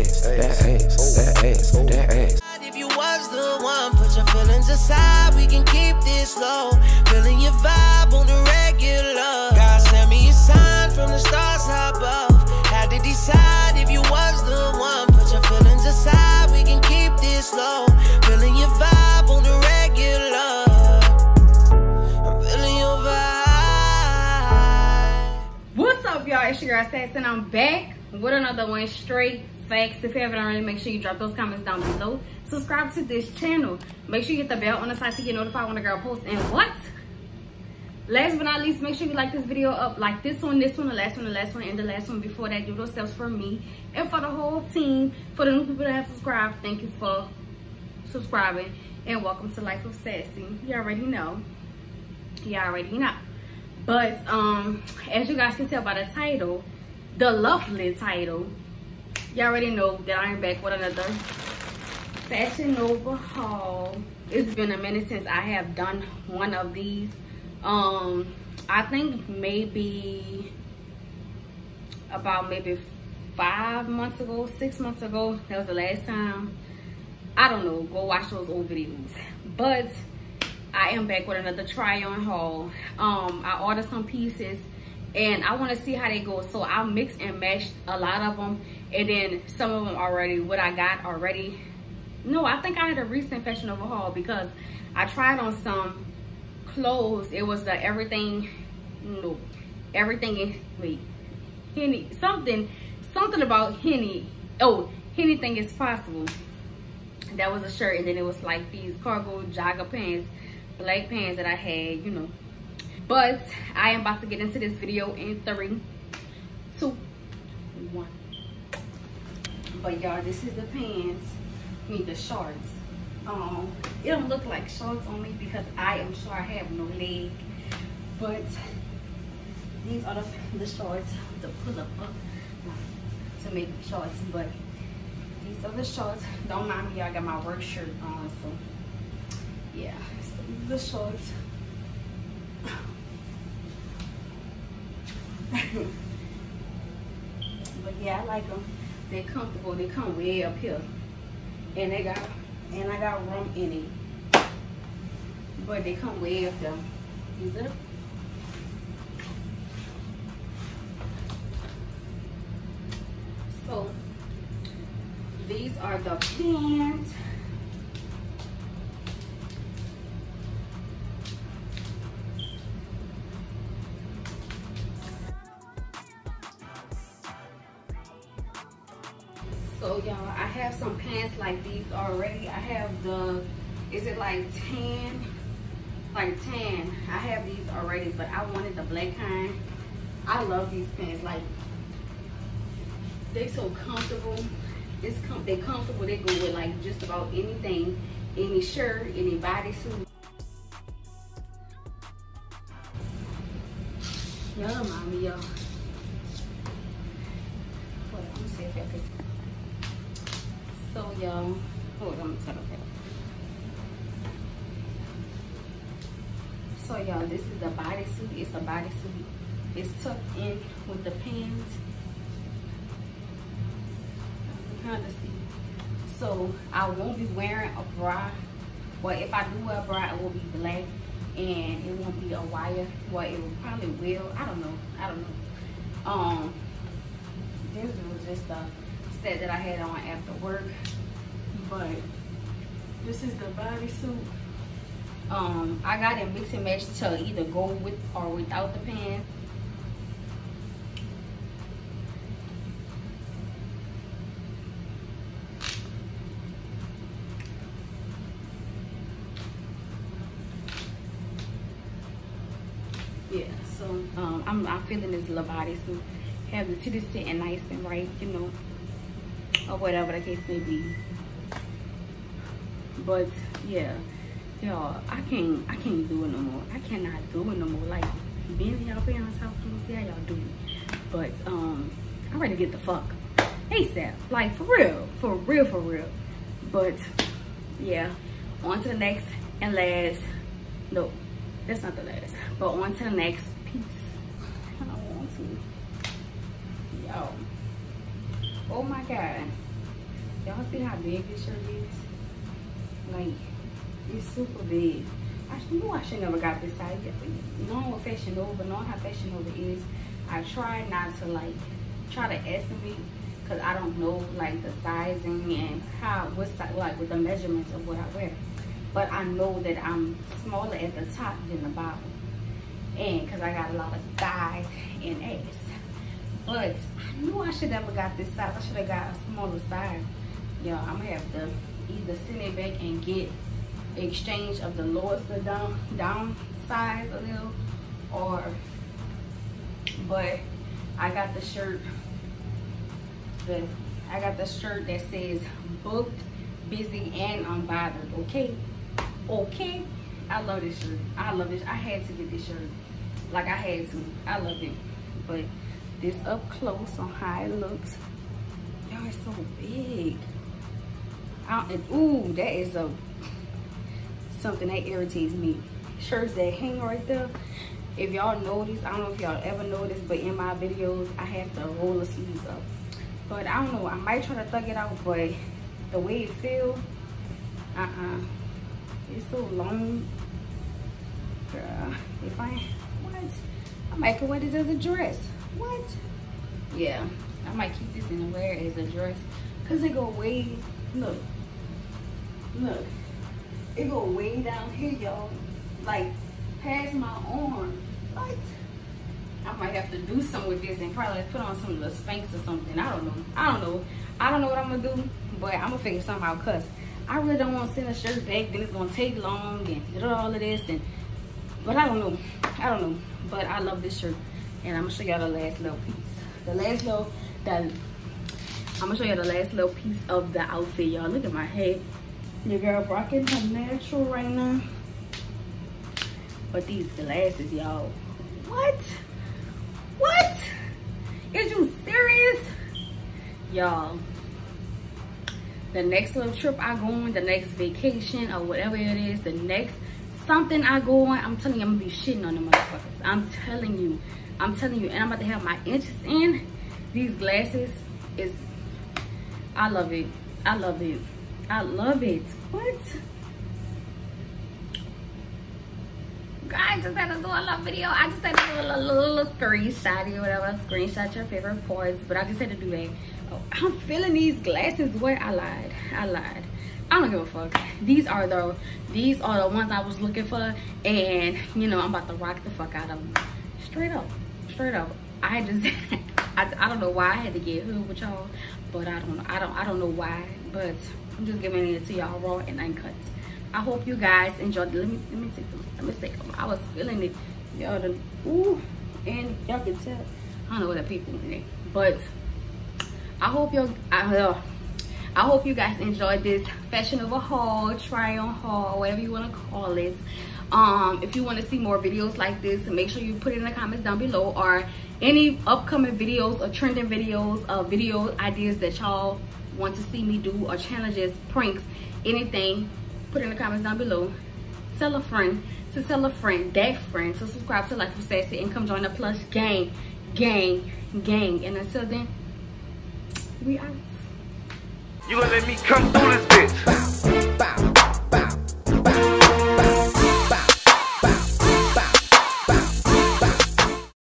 ass, that ass, that ass, that ass. If you was the one, put your feelings aside, we can keep this low. Feeling your vibe on the regular. God sent me a sign from the stars above. Had to decide if you was the one, put your feelings aside, we can keep this low. Feeling your vibe on the regular. Y'all, it's your girl Sass and I'm back with another one, straight facts. If you haven't already, make sure you drop those comments down below, subscribe to this channel, make sure you hit the bell on the side to get notified when the girl posts, and what last but not least, make sure you like this video up, like this one, the last one, the last one, and the last one before that. Do those steps for me and for the whole team. For the new people that have subscribed, thank you for subscribing and welcome to Lyfeof Sassy. You already know, you already know. But as you guys can tell by the title, the lovely title, you already know that I am back with another Fashion Nova haul. It's been a minute since I have done one of these. I think maybe about 5 months ago, 6 months ago, that was the last time. I don't know, go watch those old videos. But I am back with another try on haul. I ordered some pieces and I want to see how they go, so I mix and match a lot of them, and then some of them already what I got already. No, I think I had a recent fashion overhaul because I tried on some clothes. It was the everything, no, everything is, wait, Henny, something about Henny, oh, anything is possible. That was a shirt, and then it was like these cargo jogger pants, black pants that I had, you know. But I am about to get into this video in 3, 2, 1. But y'all, this is the pants, I mean the shorts. It don't look like shorts on me because I am sure I have no leg, but these are the shorts, the pull-up to make shorts. But these are the shorts, don't mind me, I got my work shirt on, so yeah, so the shorts. But yeah, I like them. They're comfortable. They come way up here, and they got, and I got room in it. But they come way up there. These are. So these are the pants. So y'all, I have some pants like these already. I have the, is it like tan? Like tan. I have these already, but I wanted the black kind. I love these pants. Like, they're so comfortable. They're comfortable. They go with like just about anything, any shirt, any bodysuit. Y'all remind me, y'all. Hold on, let me see if I can. So y'all, hold on, okay. So y'all, this is the bodysuit. It's a bodysuit. It's tucked in with the pants. Honestly, so I won't be wearing a bra. Well, if I do wear a bra, it will be black and it won't be a wire. Well, it will probably will, I don't know, I don't know. This was just a set that I had on after work, but this is the bodysuit. I got it mix and match to either go with or without the pants. Yeah, so I'm feeling this little body, so have the titties sitting nice and right, you know, or whatever the case may be. But yeah, y'all, I can't do it no more. I cannot do it no more. Like, being y'all parents' house, see how y'all do it. But I'm ready to get the fuck ASAP. Like, for real, for real, for real. But yeah, on to the next and last. No, that's not the last. But on to the next piece. I don't want to. Yo. Oh my God. Y'all see how big this shirt is? Like, it's super big. I knew I should never got this size. Knowing what Fashion Nova, knowing how Fashion Nova is, I try not to like try to estimate, because I don't know like the sizing and how what's like with the measurements of what I wear. But I know that I'm smaller at the top than the bottom, and because I got a lot of thighs and ass. But I knew I should never got this size. I should have got a smaller size. Y'all, I'm gonna have to either send it back and get exchange of the lowest, the down size a little, or but I got the shirt. I got the shirt that says booked, busy, and unbothered. Okay, okay. I love this shirt. I love this. I had to get this shirt. Like, I had to. I love it. But this up close on how it looks. Y'all, it's so big. Ooh, that is a something that irritates me. Shirts that hang right there. If y'all notice, I don't know if y'all ever noticed, but in my videos, I have to roll the sleeves up. But I don't know, I might try to thug it out, but the way it feels, it's so long. Girl, if I might wear this as a dress. What? Yeah, I might keep this and wear it as a dress. Cause it go way, look. It go way down here, y'all. Like, past my arm. What? I might have to do something with this and probably put on some little Spanx or something. I don't know what I'm gonna do, but I'm gonna figure something out, cuz I really don't want to send a shirt back, then it's gonna take long and all of this, and but I don't know, but I love this shirt, and I'm gonna show y'all the last little piece. I'm gonna show y'all the last little piece of the outfit, y'all. Look at my head. Your girl rocking her natural right now. But these glasses, y'all. What? What? Is you serious? Y'all, the next little trip I go on, the next vacation or whatever it is, the next something I go on, I'm telling you, I'm gonna be shitting on the motherfuckers. I'm telling you, and I'm about to have my inches in. These glasses is, I love it. What? I just had to do a little video. I just had to do a little screenshot or whatever. Screenshot your favorite parts, but I just had to do that. Oh, I'm feeling these glasses. What? I lied. I don't give a fuck. These are the ones I was looking for, and you know I'm about to rock the fuck out of them. Straight up. I just I don't know why I had to get hood with y'all, but I don't know why, but I'm just giving it to y'all raw and uncut. I hope you guys enjoyed. Let me take them. Let me take them. I was feeling it, y'all. Ooh, and y'all can tell. I don't know what that people in there, but I hope you guys enjoyed this Fashion Nova haul, try on haul, whatever you want to call it. If you want to see more videos like this, make sure you put it in the comments down below, or any upcoming videos or trending videos, video ideas that y'all want to see me do, or challenges, pranks, anything. Put it in the comments down below. Tell a friend to tell a friend, that friend, to subscribe to Lyfeof Sassy, and come join the Plush gang. And until then, we out. You gonna let me come through this bitch. Bow, bow.